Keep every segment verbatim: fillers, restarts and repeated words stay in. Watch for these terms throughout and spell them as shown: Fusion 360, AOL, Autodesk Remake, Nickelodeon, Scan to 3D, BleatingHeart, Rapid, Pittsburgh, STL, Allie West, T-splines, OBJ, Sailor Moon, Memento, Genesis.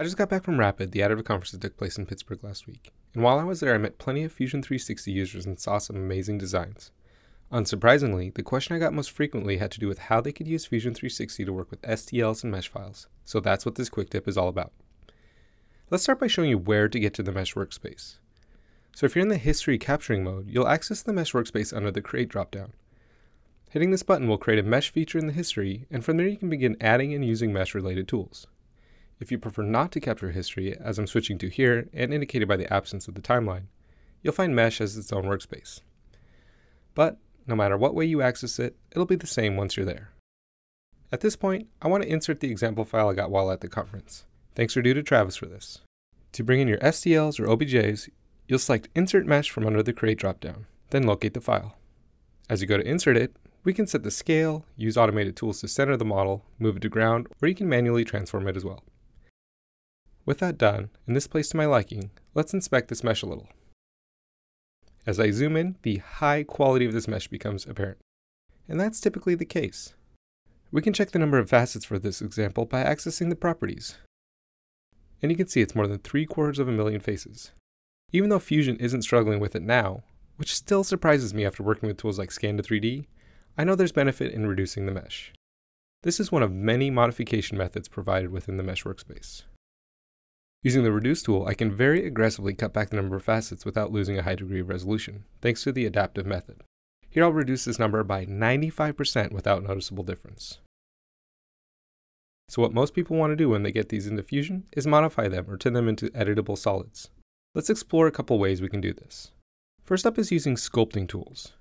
I just got back from Rapid, the additive conference that took place in Pittsburgh last week. And while I was there, I met plenty of Fusion three sixty users and saw some amazing designs. Unsurprisingly, the question I got most frequently had to do with how they could use Fusion three sixty to work with S T Ls and mesh files. So that's what this quick tip is all about. Let's start by showing you where to get to the mesh workspace. So if you're in the history capturing mode, you'll access the mesh workspace under the create dropdown. Hitting this button will create a mesh feature in the history, and from there you can begin adding and using mesh related tools. If you prefer not to capture history, as I'm switching to here and indicated by the absence of the timeline, you'll find mesh as its own workspace. But no matter what way you access it, it'll be the same once you're there. At this point, I want to insert the example file I got while at the conference. Thanks are due to Travis for this. To bring in your S T Ls or O B Js, you'll select Insert Mesh from under the Create dropdown, then locate the file. As you go to insert it, we can set the scale, use automated tools to center the model, move it to ground, or you can manually transform it as well. With that done, and this place to my liking, let's inspect this mesh a little. As I zoom in, the high quality of this mesh becomes apparent. And that's typically the case. We can check the number of facets for this example by accessing the properties. And you can see it's more than three quarters of a million faces. Even though Fusion isn't struggling with it now, which still surprises me after working with tools like Scan to three D, I know there's benefit in reducing the mesh. This is one of many modification methods provided within the mesh workspace. Using the Reduce tool, I can very aggressively cut back the number of facets without losing a high degree of resolution, thanks to the adaptive method. Here I'll reduce this number by ninety-five percent without noticeable difference. So what most people want to do when they get these into Fusion is modify them or turn them into editable solids. Let's explore a couple ways we can do this. First up is using sculpting tools.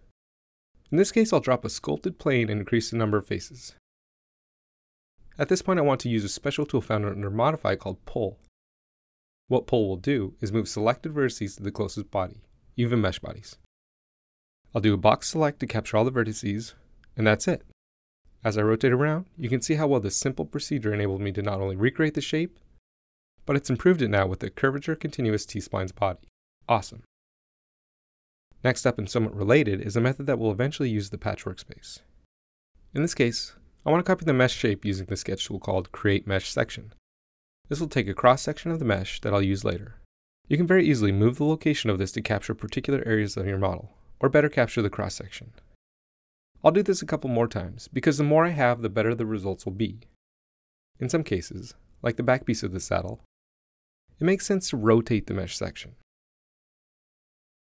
In this case, I'll drop a sculpted plane and increase the number of faces. At this point, I want to use a special tool found under Modify called Pull. What Pull will do is move selected vertices to the closest body, even mesh bodies. I'll do a box select to capture all the vertices, and that's it. As I rotate around, you can see how well this simple procedure enabled me to not only recreate the shape, but it's improved it now with the curvature continuous T-splines body. Awesome. Next up, and somewhat related, is a method that will eventually use the patch workspace. In this case, I want to copy the mesh shape using the sketch tool called Create Mesh Section. This will take a cross-section of the mesh that I'll use later. You can very easily move the location of this to capture particular areas of your model, or better capture the cross-section. I'll do this a couple more times, because the more I have, the better the results will be. In some cases, like the back piece of the saddle, it makes sense to rotate the mesh section.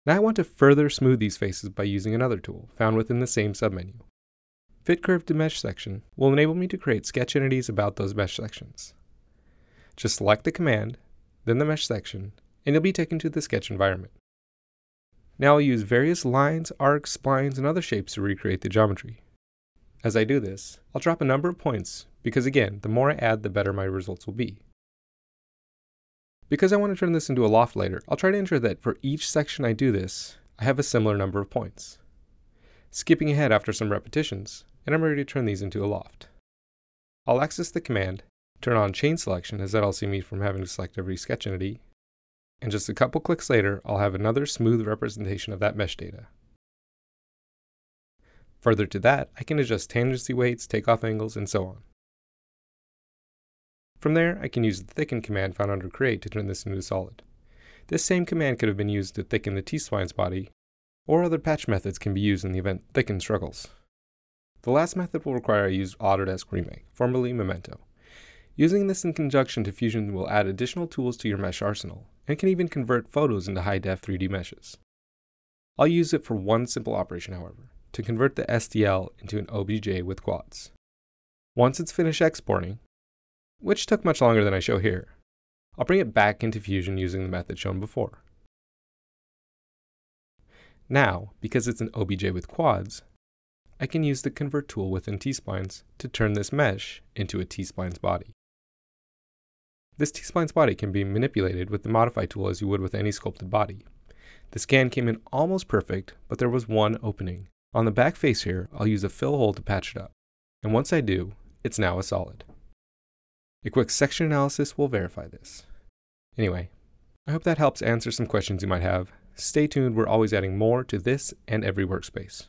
Now I want to further smooth these faces by using another tool, found within the same submenu. Fit Curve to Mesh Section will enable me to create sketch entities about those mesh sections. Just select the command, then the mesh section, and you'll be taken to the sketch environment. Now I'll use various lines, arcs, splines, and other shapes to recreate the geometry. As I do this, I'll drop a number of points because, again, the more I add, the better my results will be. Because I want to turn this into a loft later, I'll try to ensure that for each section I do this, I have a similar number of points. Skipping ahead after some repetitions, and I'm ready to turn these into a loft. I'll access the command, turn on chain selection, as that'll save me from having to select every sketch entity, and just a couple clicks later, I'll have another smooth representation of that mesh data. Further to that, I can adjust tangency weights, takeoff angles, and so on. From there, I can use the Thicken command found under Create to turn this into a solid. This same command could have been used to thicken the T-splines body, or other patch methods can be used in the event Thicken struggles. The last method will require I use Autodesk Remake, formerly Memento. Using this in conjunction to Fusion will add additional tools to your mesh arsenal, and can even convert photos into high-def three D meshes. I'll use it for one simple operation, however, to convert the S T L into an O B J with quads. Once it's finished exporting, which took much longer than I show here, I'll bring it back into Fusion using the method shown before. Now, because it's an O B J with quads, I can use the Convert tool within T-splines to turn this mesh into a T-splines body. This T-splines body can be manipulated with the Modify tool as you would with any sculpted body. The scan came in almost perfect, but there was one opening. On the back face here, I'll use a fill hole to patch it up. And once I do, it's now a solid. A quick section analysis will verify this. Anyway, I hope that helps answer some questions you might have. Stay tuned, we're always adding more to this and every workspace.